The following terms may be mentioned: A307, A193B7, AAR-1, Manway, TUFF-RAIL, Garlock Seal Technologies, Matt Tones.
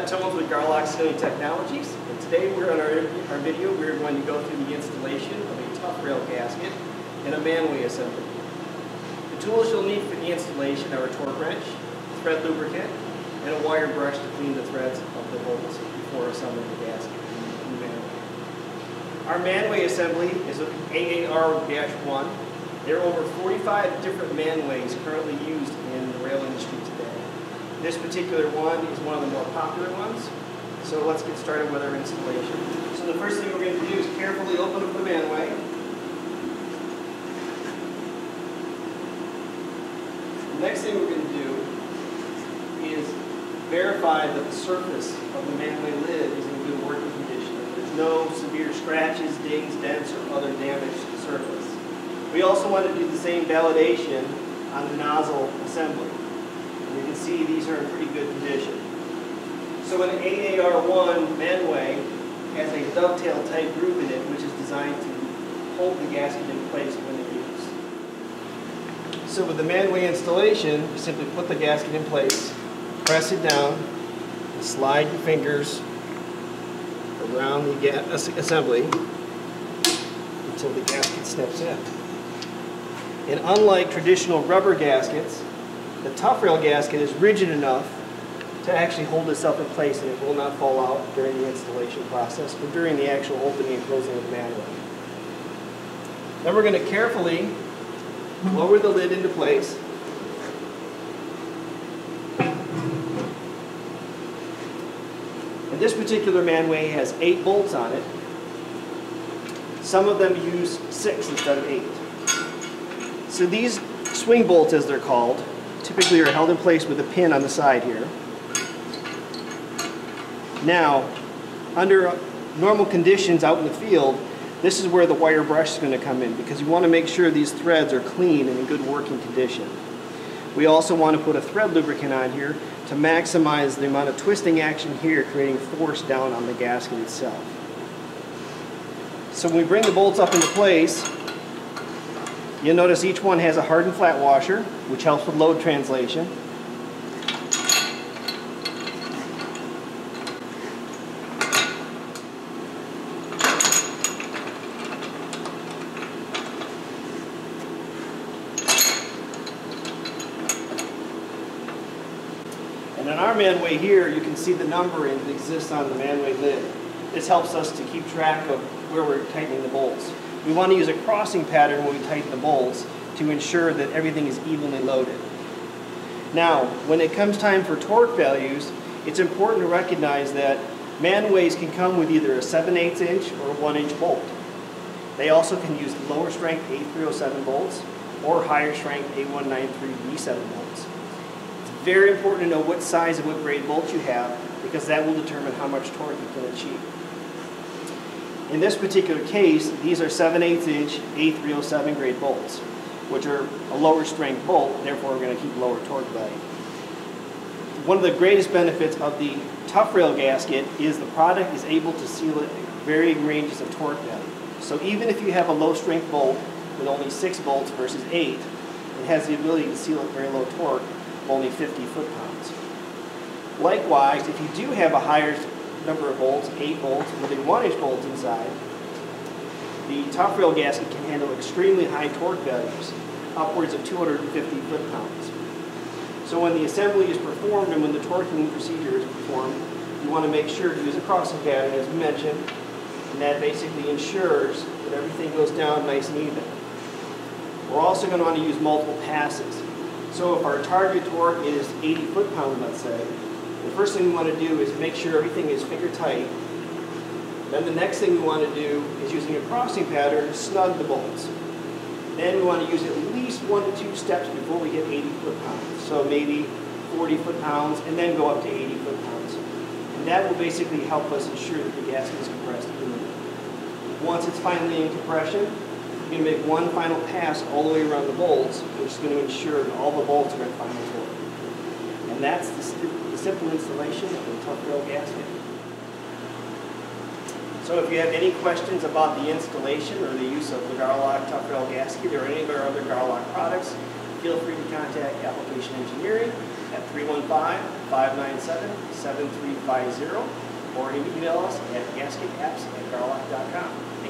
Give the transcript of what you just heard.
Matt Tones with Garlock Seal Technologies, and today we're on our video. We're going to go through the installation of a TUFF-RAIL gasket and a manway assembly. The tools you'll need for the installation are a torque wrench, thread lubricant, and a wire brush to clean the threads of the bolts before assembling the gasket and the manway. Our manway assembly is an AAR-1. There are over 45 different manways currently used in the rail industry today. This particular one is one of the more popular ones, so let's get started with our installation. So the first thing we're going to do is carefully open up the manway. The next thing we're going to do is verify that the surface of the manway lid is in good working condition. There's no severe scratches, dings, dents, or other damage to the surface. We also want to do the same validation on the nozzle assembly. You can see these are in pretty good condition. So an AAR-1 manway has a dovetail type groove in it, which is designed to hold the gasket in place when they're used. So with the manway installation, you simply put the gasket in place, press it down, and slide your fingers around the assembly until the gasket steps in. And unlike traditional rubber gaskets, the TUFF-RAIL gasket is rigid enough to actually hold itself in place, and it will not fall out during the installation process, but during the actual opening and closing of the manway. Then we're going to carefully lower the lid into place. And this particular manway has 8 bolts on it. Some of them use 6 instead of 8. So these swing bolts, as they're called, typically are held in place with a pin on the side here. Now, under normal conditions out in the field, this is where the wire brush is going to come in, because you want to make sure these threads are clean and in good working condition. We also want to put a thread lubricant on here to maximize the amount of twisting action here, creating force down on the gasket itself. So when we bring the bolts up into place, you'll notice each one has a hard and flat washer, which helps with load translation. And on our manway here, you can see the numbering that exists on the manway lid. This helps us to keep track of where we're tightening the bolts. We want to use a crossing pattern when we tighten the bolts to ensure that everything is evenly loaded. Now, when it comes time for torque values, it's important to recognize that manways can come with either a 7/8 inch or a 1 inch bolt. They also can use lower strength A307 bolts or higher strength A193B7 bolts. It's very important to know what size and what grade bolts you have, because that will determine how much torque you can achieve. In this particular case, these are 7/8 inch A307 grade bolts, which are a lower strength bolt, therefore we're going to keep lower torque value. One of the greatest benefits of the TUFF-RAIL gasket is the product is able to seal at varying ranges of torque value. So even if you have a low strength bolt with only 6 bolts versus 8, it has the ability to seal at very low torque of only 50 foot-pounds. Likewise, if you do have a higher number of bolts, 8 bolts, with a 1 inch bolt inside, the TUFF-RAIL gasket can handle extremely high torque values, upwards of 250 foot-pounds. So when the assembly is performed and when the torquing procedure is performed, you want to make sure to use a crossing pattern, as mentioned, and that basically ensures that everything goes down nice and even. We're also going to want to use multiple passes. So if our target torque is 80 foot-pounds, let's say, the first thing we want to do is make sure everything is finger tight. Then the next thing we want to do is, using a crossing pattern, to snug the bolts. Then we want to use at least 1 to 2 steps before we hit 80 foot-pounds. So maybe 40 foot-pounds and then go up to 80 foot-pounds. And that will basically help us ensure that the gasket is compressed evenly. Once it's finally in compression, you're going to make one final pass all the way around the bolts, which is going to ensure that all the bolts are in final torque. And that's the simple installation of the TUFF-RAIL gasket. So if you have any questions about the installation or the use of the Garlock TUFF-RAIL gasket or any of our other Garlock products, feel free to contact Application Engineering at 315-597-7350, or you can email us at gasketapps@garlock.com.